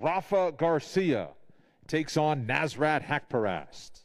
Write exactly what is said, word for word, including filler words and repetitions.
Rafa Garcia takes on Nasrat Haqparast.